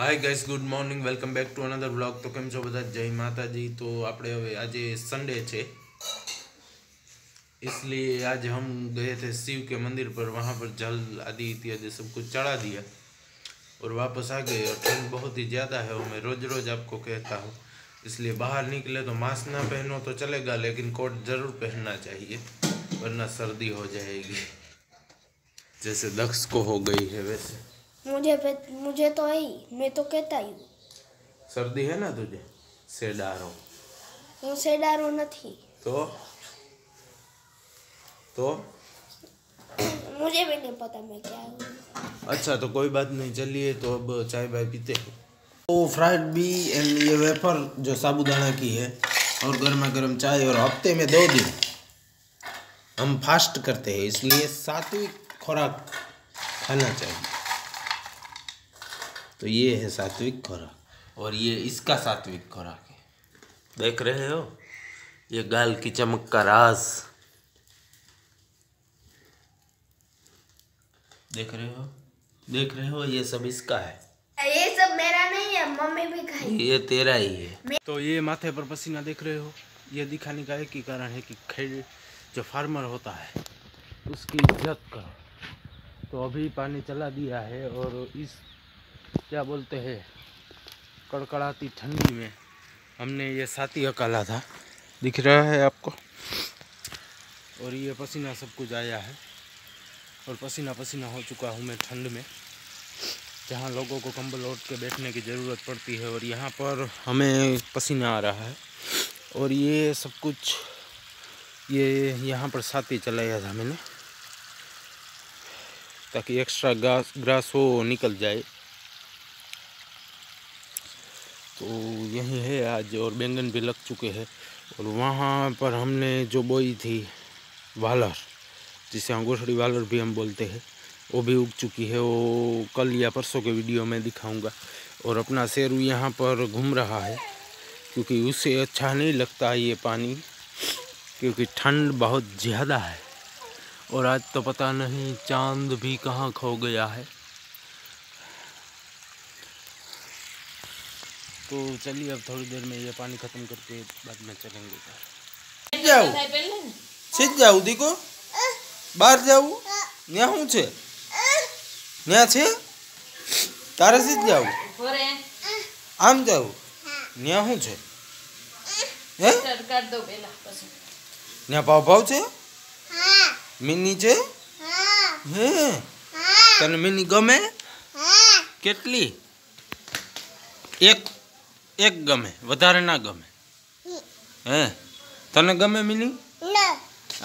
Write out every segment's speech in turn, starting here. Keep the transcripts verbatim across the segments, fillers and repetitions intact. Hi guys, good morning, welcome back to another vlog. तो केम छो बधा, जय माताजी। तो आपणे हवे आज संडे छे, इसलिए आज हम गए थे शिव के मंदिर पर। वहाँ पर जल आदि इत्यादि सब कुछ चढ़ा दिया और वापस आ गए। और ठंड बहुत ही ज़्यादा है और मैं रोज़ रोज़ आपको कहता हूँ, इसलिए बाहर निकले तो मास्क ना पहनो तो चलेगा, लेकिन कोट ज़रूर पहनना चाहिए, वरना सर्दी हो जाएगी, जैसे दक्ष को हो गई है। वैसे मुझे मुझे तो आई, मैं तो कहता ही हूँ सर्दी है ना तुझे। सेडारो हूँ, सेडारो नहीं तो तो मुझे भी नहीं पता मैं क्या हूँ। अच्छा, तो कोई बात नहीं, चलिए तो अब चाय वाय पीते हैं। तो फ्राइड बी एंड ये वेफर जो साबुदाना की है और गर्मा गर्म चाय। और हफ्ते में दो दिन हम फास्ट करते हैं, इसलिए सात्विक खुराक खाना चाहिए। तो ये है सात्विक खुराक और ये इसका सात्विक खुराक है। देख रहे हो ये गाल की चमक का राज, देख रहे हो देख रहे हो ये सब इसका है, ये सब मेरा नहीं है, मम्मी भी खाई, ये तेरा ही है। तो ये माथे पर पसीना देख रहे हो, ये दिखाने का एक ही कारण है कि खेड़ जो फार्मर होता है उसकी इज्जत करो। तो अभी पानी चला दिया है और इस क्या बोलते हैं कड़कड़ाती ठंडी में हमने ये साथी अकाला था, दिख रहा है आपको। और ये पसीना सब कुछ आया है और पसीना पसीना हो चुका हूँ मैं ठंड में, जहाँ लोगों को कंबल ओढ़ के बैठने की ज़रूरत पड़ती है और यहाँ पर हमें पसीना आ रहा है। और ये सब कुछ ये यहाँ पर साथी चलाया था मैंने, ताकि एक्स्ट्रा घास ग्रास हो निकल जाए। तो यही है आज। और बैंगन भी लग चुके हैं। और वहाँ पर हमने जो बोई थी वालर, जिसे अंगूठड़ी वालर भी हम बोलते हैं, वो भी उग चुकी है। वो कल या परसों के वीडियो में दिखाऊंगा। और अपना शेरू यहाँ पर घूम रहा है, क्योंकि उससे अच्छा नहीं लगता ये पानी, क्योंकि ठंड बहुत ज़्यादा है। और आज तो पता नहीं चांद भी कहाँ खो गया है। तो चलिए अब थोड़ी देर में ये पानी खत्म करके बाद में चलेंगे। सिट जाओ, सिट जाओ, देखो बाहर जाओ, न्या हूं छे, न्या छे तारे, सिट जाओ, आम जाओ, न्या हूं छे, हैं कर दो बेला पसो, न्या पाव पाव छे, हां मिनी छे, हां हैं तने मिनी गमे, हां કેટલી एक एक गमे, वधारे ना गमे, हैं तने गमे मिनी? ना,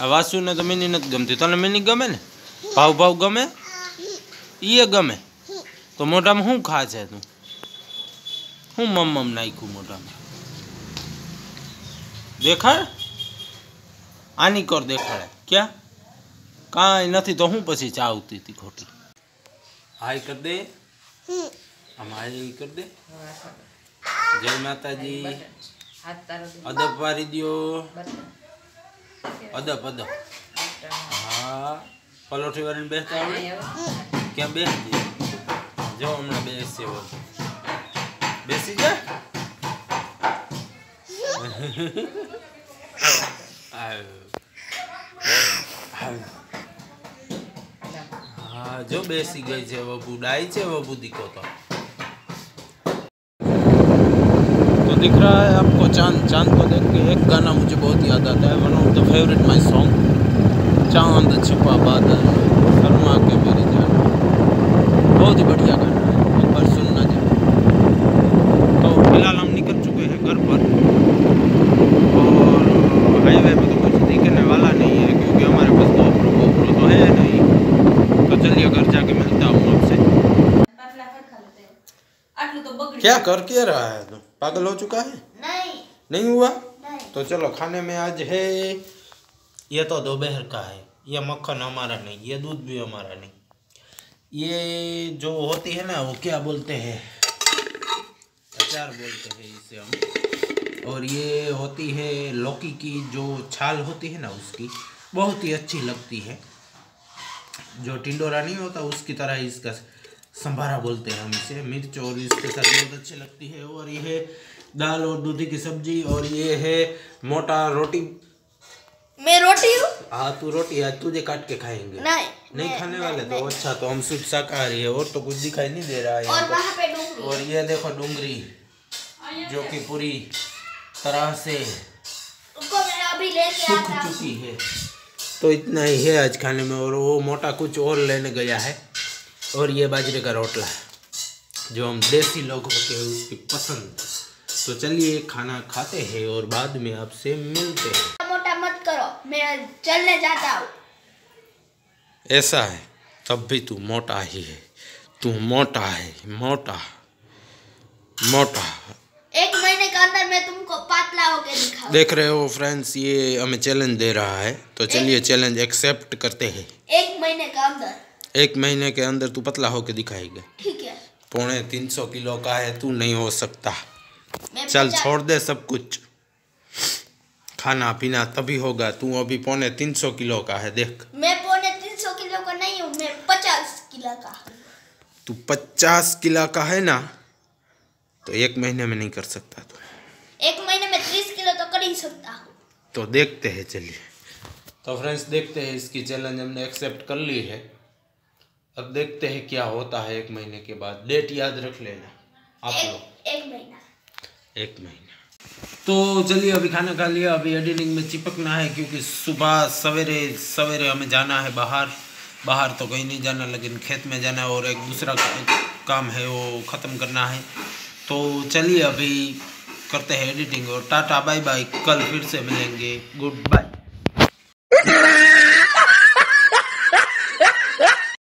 आ वासु ने तो मिनी नत गमती, तने मिनी गमे ने? भाव भाव गमे, ये गमे तो मोटा में हूँ खा छे तू, हूँ मम मम नाखू मोटा में, देखाड़ आनी कर, देखाड़े क्या काई नथी तो हूँ पछी चावती थी खोटी। हाय कर दे, हमारी कर दे, जय माता जी, अदब वारी दियो, अदब अदब, हाँ पलोठी वाली बेहतर आवड़े क्या? बेहती जो हमने बेसी हो बेसी जा हाँ जो बेसी गई है वो बुढ़ाई है, वो बुद्धि को तो दिख रहा है आपको चांद। चांद को देख के एक गाना मुझे बहुत याद आता है, one of the favourite my song, चांद छिपा बादल शर्मा के मेरी जान, बहुत ही बढ़िया गाना है, एक बार सुनना चाहिए। तो फिलहाल हम निकल चुके हैं घर पर और हाईवे पर तो कुछ दिखने वाला नहीं है, क्योंकि हमारे पास तो ऑफरो ऑफरो तो है नहीं। तो चलिए घर जाके मिलता हूँ आपसे। क्या कर के रहा है तुम, पागल हो चुका है? नहीं नहीं हुआ नहीं। तो चलो खाने में आज है, ये तो दोपहर का है, ये मक्खन हमारा नहीं, ये दूध भी हमारा नहीं, ये जो होती है ना वो क्या बोलते हैं, अचार बोलते हैं इसे हम। और ये होती है लौकी की जो छाल होती है ना, उसकी बहुत ही अच्छी लगती है, जो टिंडोरा नहीं होता उसकी तरह इसका संभारा बोलते हैं हम इसे। मिर्च और इसके साथ बहुत अच्छी लगती है। और ये है दाल और दूधी की सब्जी। और ये है मोटा रोटी। मैं रोटी हूँ। हाँ तू रोटी, आज तुझे काट के खाएंगे। नहीं नहीं खाने वाले तो अच्छा, तो हम सिर्फ शाकाहारी है और तो कुछ दिखाई नहीं दे रहा है। और, और ये देखो डूंगरी जो कि पूरी तरह से सूख चुकी है। तो इतना ही है आज खाने में। और वो मोटा कुछ और लेने गया है। और ये बाजरे का रोटला जो हम देसी लोग होते हैं उसकी पसंद। तो चलिए खाना खाते हैं और बाद में आपसे मिलते हैं। मोटा मत करो, मैं चलने जाता हूँ। ऐसा है, तब भी तू मोटा ही है, तू मोटा है, मोटा मोटा। एक महीने के अंदर मैं तुमको पतला होकर दिखाऊं। देख रहे हो फ्रेंड्स, ये हमें चैलेंज दे रहा है। तो चलिए चैलेंज एक्सेप्ट करते हैं। एक महीने के अंदर एक महीने के अंदर तू पतला होकर दिखाएगा, ठीक है? पौने तीन सौ किलो का है, तू नहीं हो सकता। चल छोड़ दे सब कुछ, खाना पीना तभी होगा। तू अभी पौने तीन सौ किलो का है। देख, मैं पौने तीन सौ किलो का नहीं हूँ, मैं पचास किलो का। तू पचास किलो का है ना, तो एक महीने में नहीं कर सकता तू। एक महीने में तीस किलो तो कर ही सकता हूँ। तो देखते हैं, चलिए। तो फ्रेंड्स देखते हैं, इसकी चैलेंज हमने एक्सेप्ट कर ली है। अब देखते हैं क्या होता है एक महीने के बाद। डेट याद रख लेना आप लोग, एक महीना एक महीना। तो चलिए अभी खाना खा लिया, अभी एडिटिंग में चिपकना है क्योंकि सुबह सवेरे सवेरे हमें जाना है बाहर। बाहर तो कहीं नहीं जाना, लेकिन खेत में जाना है और एक दूसरा काम है वो ख़त्म करना है। तो चलिए अभी करते हैं एडिटिंग। और टाटा बाय बाय, कल फिर से मिलेंगे। Good bye.